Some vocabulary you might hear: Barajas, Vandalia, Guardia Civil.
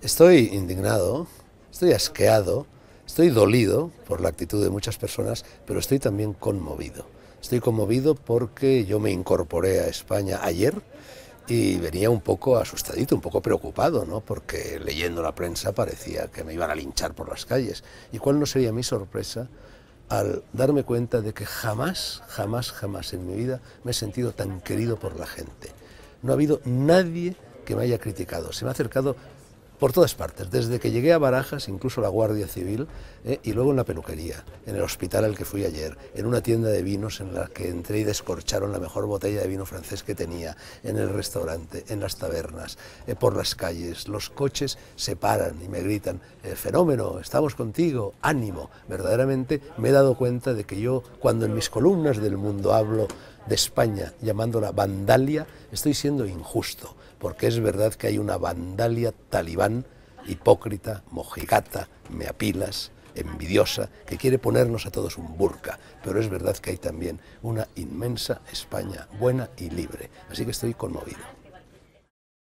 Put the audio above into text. Estoy indignado, estoy asqueado, estoy dolido por la actitud de muchas personas, pero estoy también conmovido. Estoy conmovido porque yo me incorporé a España ayer y venía un poco asustadito, un poco preocupado, ¿no? Porque leyendo la prensa parecía que me iban a linchar por las calles. ¿Y cuál no sería mi sorpresa al darme cuenta de que jamás, jamás, jamás en mi vida me he sentido tan querido por la gente? No ha habido nadie que me haya criticado, se me ha acercado por todas partes, desde que llegué a Barajas, incluso la Guardia Civil, y luego en la peluquería, en el hospital al que fui ayer, en una tienda de vinos en la que entré y descorcharon la mejor botella de vino francés que tenía, en el restaurante, en las tabernas, por las calles, los coches se paran y me gritan, fenómeno, estamos contigo, ánimo. Verdaderamente me he dado cuenta de que yo, cuando en mis columnas del mundo hablo de España, llamándola Vandalia, estoy siendo injusto, porque es verdad que hay una Vandalia talibán, hipócrita, mojigata, meapilas, envidiosa, que quiere ponernos a todos un burka, pero es verdad que hay también una inmensa España, buena y libre, así que estoy conmovido.